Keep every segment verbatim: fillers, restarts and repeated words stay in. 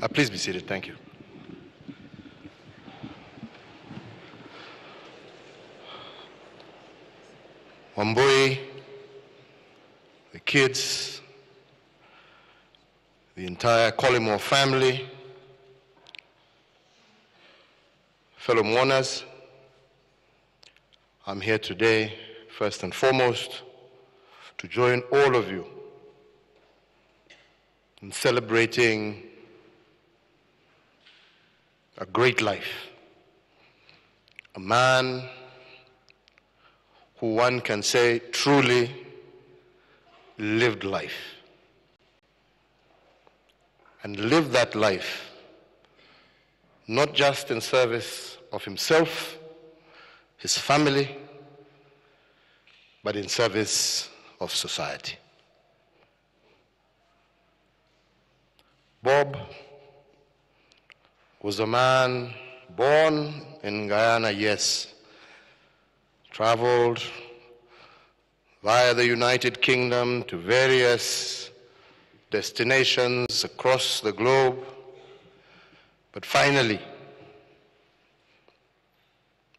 Uh, please be seated. Thank you. Wambui, the kids, the entire Collymore family, fellow mourners, I'm here today, first and foremost, to join all of you in celebrating a great life, a man who one can say truly lived life, and lived that life not just in service of himself, his family, but in service of society. Bob was a man born in Guyana, yes, traveled via the United Kingdom to various destinations across the globe, but finally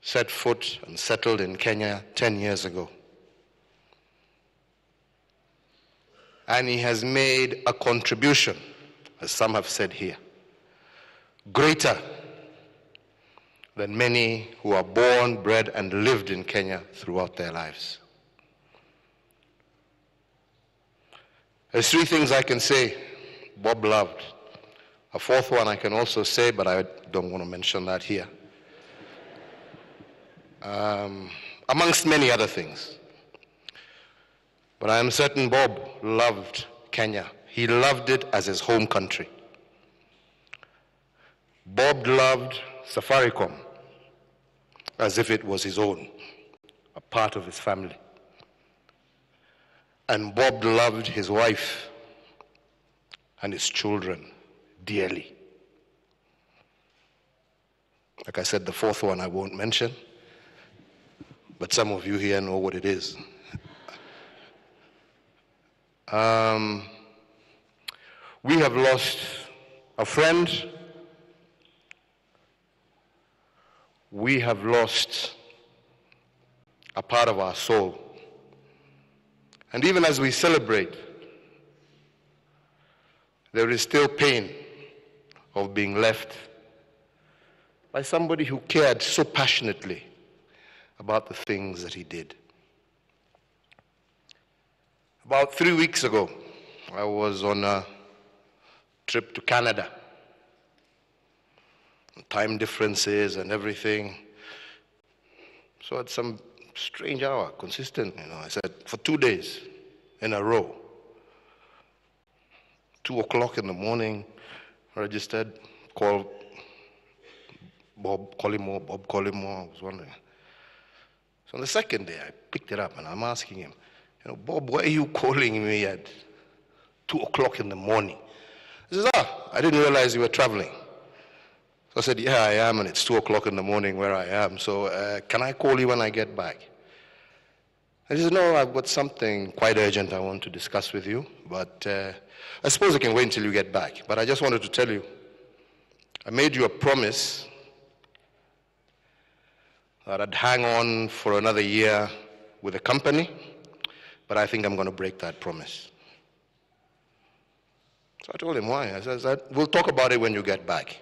set foot and settled in Kenya ten years ago. And he has made a contribution, as some have said here, greater than many who are born, bred, and lived in Kenya throughout their lives. There's three things I can say Bob loved. A fourth one I can also say, but I don't want to mention that here. Um, amongst many other things. But I am certain Bob loved Kenya. He loved it as his home country. Bob loved Safaricom as if it was his own, a part of his family. And Bob loved his wife and his children dearly. Like I said, the fourth one I won't mention, but some of you here know what it is. Um, we have lost a friend. We have lost a part of our soul. And even as we celebrate, there is still pain of being left by somebody who cared so passionately about the things that he did. About three weeks ago, I was on a trip to Canada. Time differences and everything. So at some strange hour, consistent, you know, I said, for two days in a row, two o'clock in the morning, registered, called Bob Collymore, Bob Collymore, I was wondering. So on the second day, I picked it up and I'm asking him, you know, Bob, why are you calling me at two o'clock in the morning? He says, ah, I didn't realize you were traveling. So I said, yeah, I am, and it's two o'clock in the morning where I am, so uh, can I call you when I get back? And he says, no, I've got something quite urgent I want to discuss with you, but uh, I suppose I can wait until you get back. But I just wanted to tell you, I made you a promise that I'd hang on for another year with the company, but I think I'm going to break that promise. So I told him why. I said, we'll talk about it when you get back.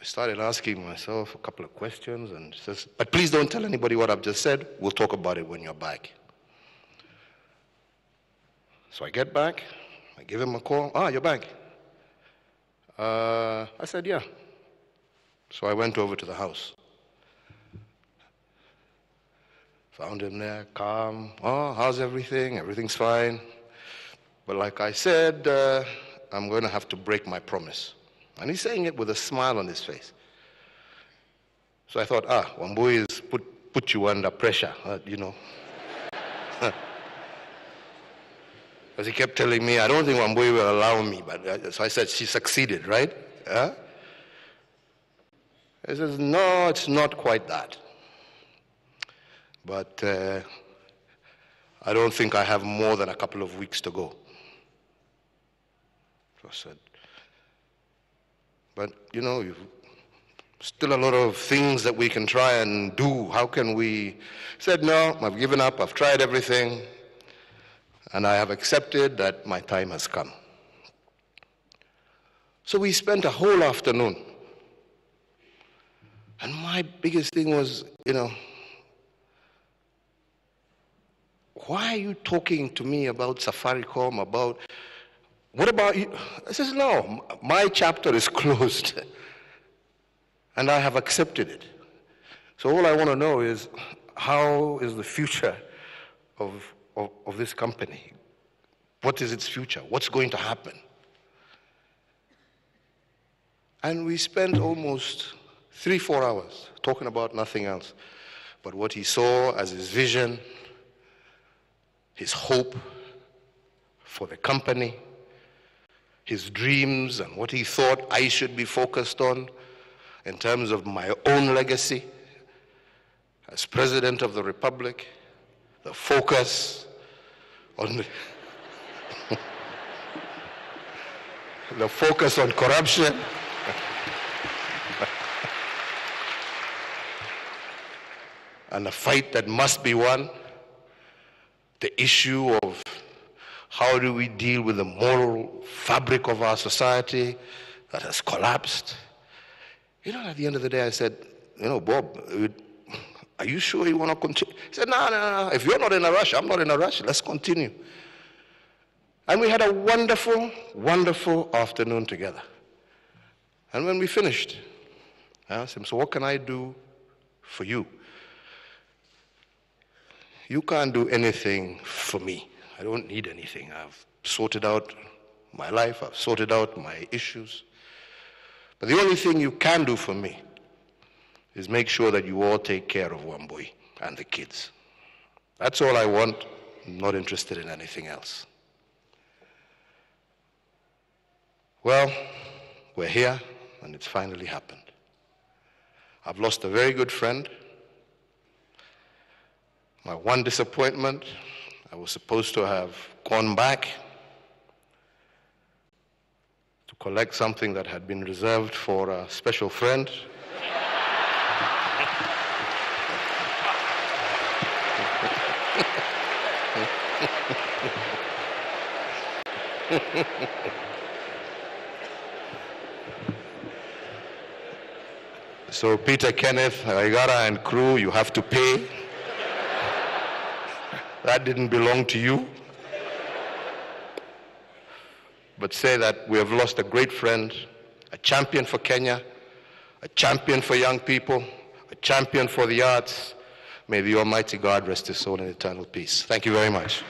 I started asking myself a couple of questions, and says, but please don't tell anybody what I've just said. We'll talk about it when you're back. So I get back. I give him a call. Ah, you're back. Uh, I said, yeah. So I went over to the house. Found him there, calm. Oh, how's everything? Everything's fine. But like I said, uh, I'm going to have to break my promise. And he's saying it with a smile on his face. So I thought, ah, Wambui has put, put you under pressure, uh, you know. Because he kept telling me, I don't think Wambui will allow me. But uh, so I said, she succeeded, right? Huh? He says, no, it's not quite that. But uh, I don't think I have more than a couple of weeks to go. was said. But, you know, you've still a lot of things that we can try and do. How can we? I said, no, I've given up, I've tried everything, and I have accepted that my time has come. So we spent a whole afternoon. And my biggest thing was, you know, why are you talking to me about Safaricom, about, what about you? I says, no, my chapter is closed. And I have accepted it. So all I want to know is, how is the future of, of, of this company? What is its future? What's going to happen? And we spent almost three, four hours talking about nothing else but what he saw as his vision, his hope for the company, his dreams, and what he thought I should be focused on in terms of my own legacy as President of the Republic, the focus on the, the focus on corruption. And a fight that must be won, the issue of how do we deal with the moral fabric of our society that has collapsed. You know, at the end of the day, I said, you know, Bob, are you sure you want to continue? He said, no, no, no, if you're not in a rush, I'm not in a rush, let's continue. And we had a wonderful, wonderful afternoon together. And when we finished, I asked him, so what can I do for you? You can't do anything for me. I don't need anything. I've sorted out my life. I've sorted out my issues. But the only thing you can do for me is make sure that you all take care of Wambui and the kids. That's all I want. I'm not interested in anything else. Well, we're here, and it's finally happened. I've lost a very good friend. My one disappointment, I was supposed to have gone back to collect something that had been reserved for a special friend. So Peter Kenneth, Aigara and crew, you have to pay. That didn't belong to you. But say that we have lost a great friend, a champion for Kenya, a champion for young people, a champion for the arts. May the Almighty God rest his soul in eternal peace. Thank you very much.